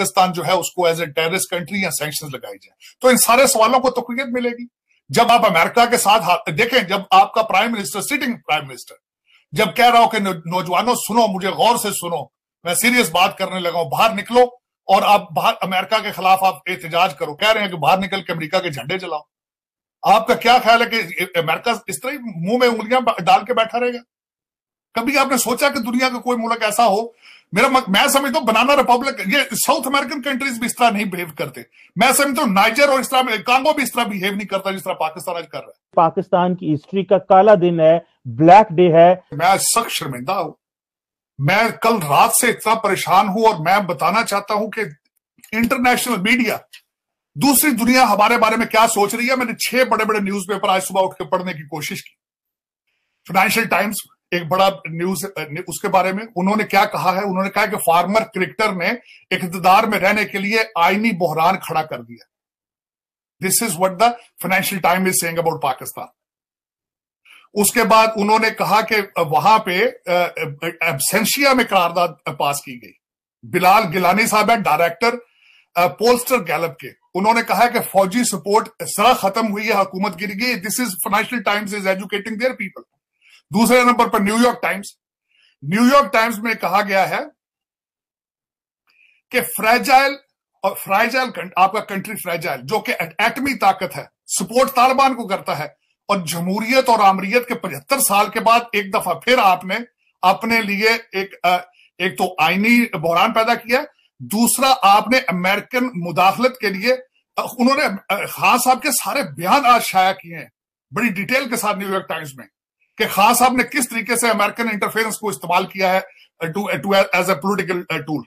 पाकिस्तान जो है उसको एज ए टेररिस्ट कंट्री या सैंक्शन लगाई जाए, तो इन सारे सवालों को तकरीबत मिलेगी। जब आप अमेरिका के साथ देखें, जब आपका prime minister, sitting prime minister, जब कह रहा हो कि नौजवानों सुनो, मुझे गौर से सुनो, मैं सीरियस बात करने लगा हूं, बाहर निकलो और आप बाहर अमेरिका के खिलाफ आप एहतजाज करो, कह रहे हैं कि बाहर निकल के अमेरिका के झंडे जलाओ। आपका क्या ख्याल है कि अमेरिका इस तरह मुंह में उंगलियां डाल के बैठा रहेगा? कभी आपने सोचा कि दुनिया का कोई मुल्क ऐसा हो? मैं समझता हूँ बनाना रिपब्लिक, ये साउथ अमेरिकन कंट्रीज भी इस तरह नहीं बिहेव करते। मैं समझता हूँ नाइजर और इस तरह कांगो भी इस तरह बिहेव नहीं करता जिस तरह पाकिस्तान आज कर रहा है। पाकिस्तान की हिस्ट्री का काला दिन है, ब्लैक डे है। मैं सख्त शर्मिंदा हूँ, मैं कल रात से इतना परेशान हूं और मैं बताना चाहता हूं कि इंटरनेशनल मीडिया, दूसरी दुनिया हमारे बारे में क्या सोच रही है। मैंने 6 बड़े बड़े न्यूज़पेपर आज सुबह उठ के पढ़ने की कोशिश की। फाइनेंशियल टाइम्स एक बड़ा न्यूज, उसके बारे में उन्होंने क्या कहा है, उन्होंने कहा कि फार्मर क्रिकेटर ने इख्तिदार में रहने के लिए आईनी बहरान खड़ा कर दिया। This is what the Financial times is saying about Pakistan. उसके बाद उन्होंने कहा कि वहां पे एब्सेंशिया में करारदाद पास की गई। बिलाल गिलानी साहब है डायरेक्टर पोलस्टर गैलप के, उन्होंने कहा कि फौजी सपोर्ट जरा खत्म हुई है, हुकूमत गिर गई। This is financial times is educating their people. दूसरे नंबर पर न्यूयॉर्क टाइम्स, न्यूयॉर्क टाइम्स में कहा गया है कि फ्रेजाइल और फ्रेजाइल आपका कंट्री, फ्रेजाइल जो कि एटमी ताकत है, सपोर्ट तालिबान को करता है और जमहूरियत और आमरीयत के 75 साल के बाद एक दफा फिर आपने अपने लिए एक तो आईनी बहरान पैदा किया, दूसरा आपने अमेरिकन मुदाखलत के लिए। उन्होंने खान साहब के सारे बयान आज शाया किए हैं बड़ी डिटेल के साथ न्यूयॉर्क टाइम्स में कि खान साहब ने किस तरीके से अमेरिकन इंटरफेरेंस को इस्तेमाल किया है एज ए पोलिटिकल टूल।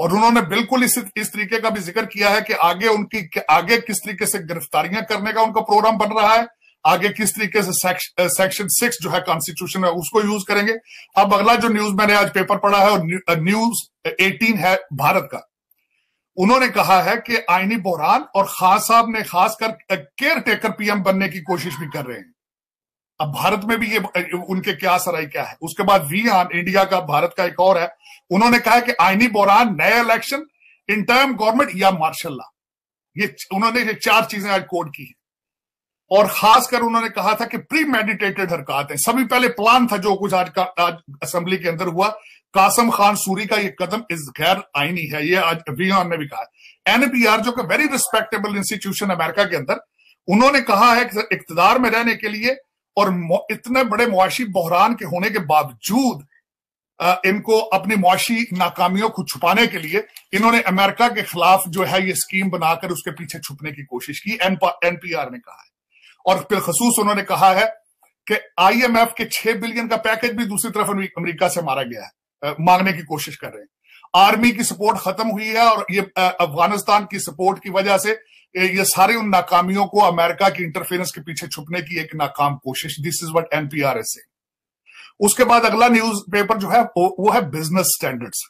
और उन्होंने बिल्कुल इस तरीके का भी जिक्र किया है कि आगे किस तरीके से गिरफ्तारियां करने का उनका प्रोग्राम बन रहा है, आगे किस तरीके से सेक्शन 6 जो है कॉन्स्टिट्यूशन है उसको यूज करेंगे। अब अगला जो न्यूज मैंने आज पेपर पढ़ा है और न्यूज 18 है भारत का, उन्होंने कहा है कि आईनी बहरान और खान साहब ने खासकर केयर टेकर पीएम बनने की कोशिश भी कर रहे हैं। अब भारत में भी ये उनके क्या सराय क्या है। उसके बाद वीआन इंडिया का, भारत का एक और है, उन्होंने कहा कि आईनी बहरान, नए इलेक्शन, इंटर्म गवर्नमेंट या मार्शल लॉ, ये उन्होंने ये 4 चीजें आज कोड की है। और खासकर उन्होंने कहा था कि प्री मेडिटेटेड हरकत है, सभी पहले प्लान था। जो कुछ आज असेंबली के अंदर हुआ, कासम खान सूरी का ये कदम इस गैर आईनी है, ये आज वीआन ने भी कहा है। एनपीआर जो कि वेरी रिस्पेक्टेबल इंस्टीट्यूशन अमेरिका के अंदर, उन्होंने कहा है कि इकतदार में रहने के लिए और इतने बड़े मुआशी बहरान के होने के बावजूद इनको अपनी मुआशी नाकामियों को छुपाने के लिए इन्होंने अमेरिका के खिलाफ जो है ये स्कीम बनाकर उसके पीछे छुपने की कोशिश की, एनपीआर ने कहा है। और बिलखसूस उन्होंने कहा है कि आईएमएफ के 6 बिलियन का पैकेज भी दूसरी तरफ अमेरिका से मारा गया है, मांगने की कोशिश कर रहे हैं। आर्मी की सपोर्ट खत्म हुई है और ये अफगानिस्तान की सपोर्ट की वजह से ये सारे उन नाकामियों को अमेरिका की इंटरफेरेंस के पीछे छुपने की एक नाकाम कोशिश। This is what NPR is saying. उसके बाद अगला न्यूज पेपर जो है वो है बिजनेस स्टैंडर्ड्स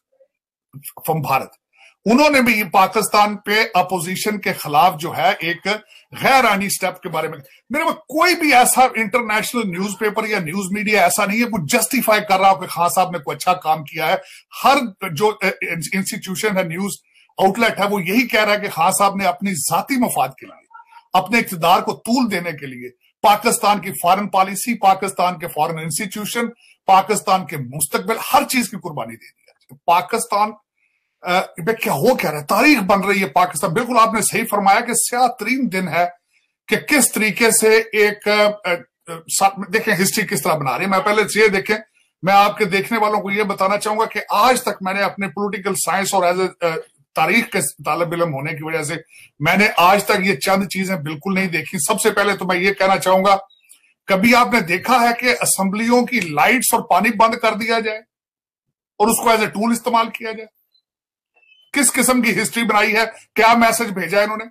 फ्रॉम भारत। उन्होंने भी पाकिस्तान पे अपोजिशन के खिलाफ जो है एक गैर आनी स्टेप के बारे में, मेरे को कोई भी ऐसा इंटरनेशनल न्यूज़पेपर या न्यूज मीडिया ऐसा नहीं है कुछ जस्टिफाई कर रहा हो कि खान साहब ने कोई अच्छा काम किया है। हर जो इंस्टीट्यूशन है, न्यूज आउटलेट है, वो यही कह रहा है कि खान साहब ने अपनी जाती मफाद के लिए, अपने इक़्तिदार को तूल देने के लिए पाकिस्तान की फॉरेन पॉलिसी, पाकिस्तान के फॉरेन इंस्टीट्यूशन, पाकिस्तान के मुस्तकबिल, हर चीज की कुर्बानी दे दी है। पाकिस्तान क्या हो क्या रहा है, तारीख बन रही है पाकिस्तान। बिल्कुल आपने सही फरमाया कि स्याह तरीन दिन है कि किस तरीके से एक देखें हिस्ट्री किस तरह बना रही है। मैं पहले ये देखें, मैं आपके देखने वालों को ये बताना चाहूंगा कि आज तक मैंने अपने पॉलिटिकल साइंस और एज ए तारीख के तालब इलम होने की वजह से मैंने आज तक ये चंद चीजें बिल्कुल नहीं देखी। सबसे पहले तो मैं ये कहना चाहूंगा, कभी आपने देखा है कि असम्बलियों की लाइट्स और पानी बंद कर दिया जाए और उसको एज ए टूल इस्तेमाल किया जाए? किस किस्म की हिस्ट्री बनाई है, क्या मैसेज भेजा है इन्होंने?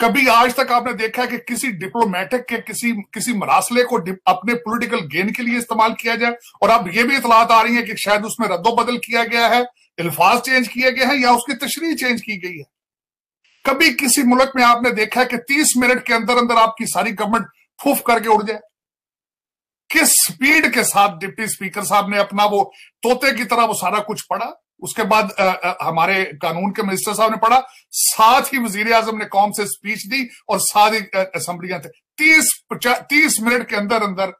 कभी आज तक आपने देखा है कि किसी डिप्लोमेटिक के किसी मरासले को अपने पॉलिटिकल गेन के लिए इस्तेमाल किया जाए? और अब ये भी इतलात आ रही है कि शायद उसमें रद्दोबदल किया गया है, अल्फाज चेंज किए गए हैं या उसकी तशरीह चेंज की गई है। कभी किसी मुल्क में आपने देखा है कि 30 मिनट के अंदर अंदर आपकी सारी गवर्नमेंट फूफ करके उड़ जाए? किस स्पीड के साथ डिप्टी स्पीकर साहब ने अपना वो तोते की तरह वो सारा कुछ पढ़ा उसके बाद हमारे कानून के मिनिस्टर साहब ने पढ़ा, साथ ही वजीर आजम ने कौम से स्पीच दी और साथ ही असम्बलियां थे। 30 मिनट के अंदर अंदर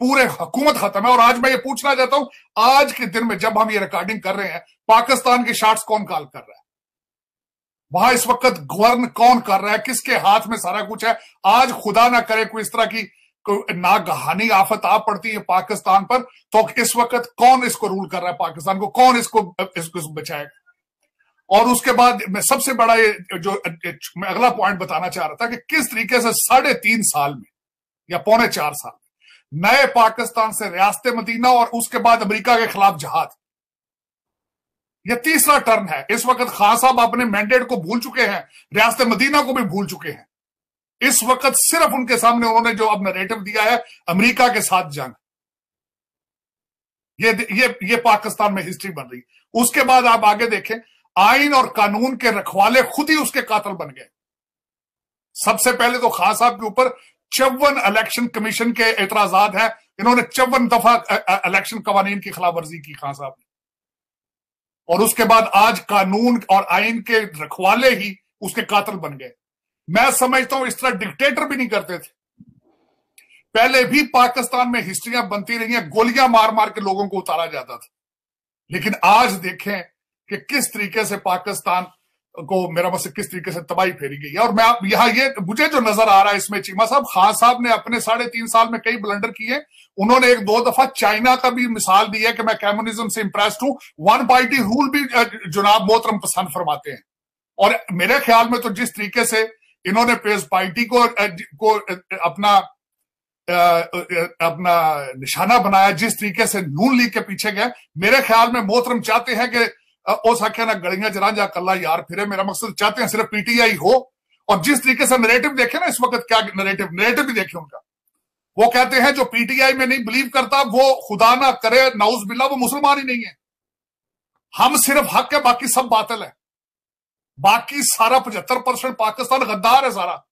पूरे हुकूमत खत्म है। और आज मैं ये पूछना चाहता हूं, आज के दिन में जब हम ये रिकॉर्डिंग कर रहे हैं, पाकिस्तान के शॉट्स कौन कॉल कर रहा है, वहां इस वक्त गवर्न कौन कर रहा है, किसके हाथ में सारा कुछ है। आज खुदा ना करे कोई इस तरह की नागहानी आफत आ पड़ती है पाकिस्तान पर, तो इस वक्त कौन इसको रूल कर रहा है, पाकिस्तान को कौन इसको बचाएगा। और उसके बाद मैं सबसे बड़ा ये जो मैं अगला पॉइंट बताना चाह रहा था कि किस तरीके से 3.5 साल में या 4.5 साल में नए पाकिस्तान से रियासत मदीना और उसके बाद अमेरिका के खिलाफ जहाद, यह तीसरा टर्न है। इस वक्त खान साहब अपने मैंडेट को भूल चुके हैं, रियासत मदीना को भी भूल चुके हैं। इस वक्त सिर्फ उनके सामने उन्होंने जो अब नरेटिव दिया है, अमेरिका के साथ जंग, ये पाकिस्तान में हिस्ट्री बन रही। उसके बाद आप आगे देखें, आईन और कानून के रखवाले खुद ही उसके कातिल बन गए। सबसे पहले तो खान साहब के ऊपर 54 इलेक्शन कमीशन के एतराजात हैं, इन्होंने 54 दफा इलेक्शन कवानीन की खिलाफ वर्जी की खान साहब ने, और उसके बाद आज कानून और आईन के रखवाले ही उसके कातिल बन गए। मैं समझता हूं इस तरह डिक्टेटर भी नहीं करते थे, पहले भी पाकिस्तान में हिस्ट्रियां बनती रही हैं, गोलियां मार मार के लोगों को उतारा जाता था। लेकिन आज देखें कि किस तरीके से पाकिस्तान को मेरा मतलब किस तरीके से तबाही फेरी गई है। और मैं आप यहां ये मुझे जो नजर आ रहा है इसमें चीमा साहब, खान साहब ने अपने 3.5 साल में कई ब्लंडर किए। उन्होंने 1-2 दफा चाइना का भी मिसाल दी है कि मैं कम्युनिज्म से इंप्रेस्ड हूं, वन पार्टी रूल भी जनाब मोहतरम पसंद फरमाते हैं। और मेरे ख्याल में तो जिस तरीके से इन्होंने पेस पार्टी को अपना निशाना बनाया, जिस तरीके से नून लीग के पीछे गए, मेरे ख्याल में मोहतरम चाहते हैं कि ओ साख्या ना गलियां जरा जा कल्ला यार फिरे, मेरा मकसद चाहते हैं सिर्फ पीटीआई हो। और जिस तरीके से नरेटिव देखे ना इस वक्त, क्या नरेटिव भी देखे उनका, वो कहते हैं जो पीटीआई में नहीं बिलीव करता वो खुदा ना करे नाउज बिल्ला वो मुसलमान ही नहीं है, हम सिर्फ हक है बाकी सब बातिल है, बाकी सारा 75% पाकिस्तान गद्दार है सारा।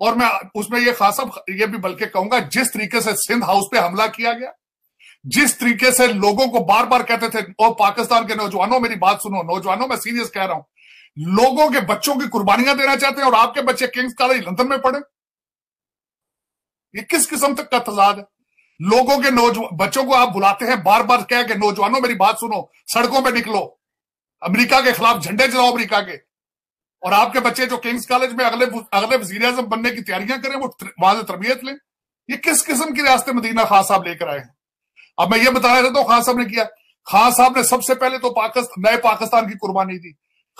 और मैं उसमें ये खास ये भी बल्कि कहूंगा, जिस तरीके से सिंध हाउस पे हमला किया गया, जिस तरीके से लोगों को बार बार कहते थे ओ पाकिस्तान के नौजवानों मेरी बात सुनो, नौजवानों मैं सीरियस कह रहा हूं, लोगों के बच्चों की कुर्बानियां देना चाहते हैं और आपके बच्चे किंग्स कॉलेज लंदन में पढ़े, ये किस किस्म तक का तजाद है। लोगों के बच्चों को आप बुलाते हैं बार बार कह के नौजवानों मेरी बात सुनो, सड़कों पर निकलो, अमेरिका के खिलाफ झंडे जलाओ अमेरिका के, और आपके बच्चे जो किंग्स कॉलेज में अगले वजीर आजम बनने की तैयारियां करें, वो वहां से तरबियत लें। ये किस किस्म की रियासत मदीना खान साहब लेकर आए हैं। अब मैं ये बताना चाहता हूं खान साहब ने किया, खान साहब ने सबसे पहले तो नए पाकिस्तान की कुर्बानी दी,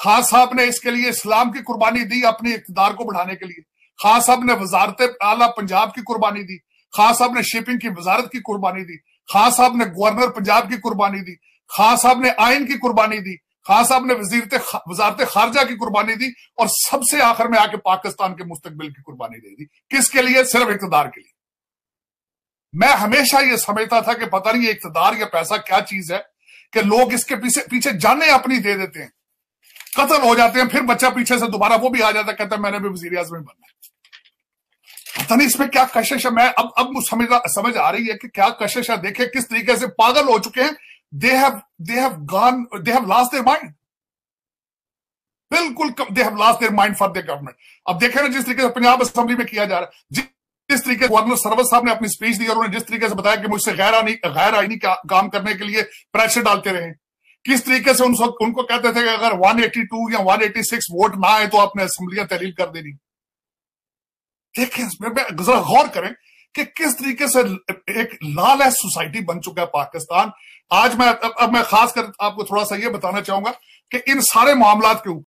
खान साहब ने इसके लिए इस्लाम की कुर्बानी दी अपने इकतदार को बढ़ाने के लिए, खान साहब ने वजारत आला पंजाब की कुर्बानी दी, खान साहब ने शिपिंग की वजारत की कुर्बानी दी, खान साहब ने गवर्नर पंजाब की कुर्बानी दी, खान साहब ने आइन की कुर्बानी दी, खान साहब ने वजारत खारजा की कुर्बानी दी, और सबसे आखिर में आके पाकिस्तान के मुस्तकबिल की कुर्बानी दे दी। किसके लिए? सिर्फ इकतदार के लिए। मैं हमेशा ये समझता था कि पता नहीं इकतदार या पैसा क्या चीज है कि लोग इसके पीछे जाने अपनी दे देते हैं, कत्ल हो जाते हैं, फिर बच्चा पीछे से दोबारा वो भी आ जाता, कहता है मैंने भी वजीर आजम बनना है। पता नहीं इसमें क्या कशिश है। मैं अब समझ आ रही है कि क्या कशिश है। देखे किस तरीके से पागल हो चुके हैं, they have lost their mind, बिल्कुल they have lost their mind for their government। अब देखे ना जिस तरीके से पंजाब असेंबली में किया जा रहा है, जिस तरीके गवर्नर सर्वत साहब ने अपनी स्पीच दी और उन्होंने जिस तरीके से बताया कि मुझसे गैर आईनी काम करने के लिए प्रेशर डालते रहे, किस तरीके से उनको कहते थे कि अगर 182 या 186 वोट ना आए तो आपने असेंबलियां तहलील कर देनी। देखें जरा गौर करें कि किस तरीके से एक लालच सोसाइटी बन चुका है पाकिस्तान आज। मैं खास कर आपको थोड़ा सा ये बताना चाहूंगा कि इन सारे मामलात के ऊपर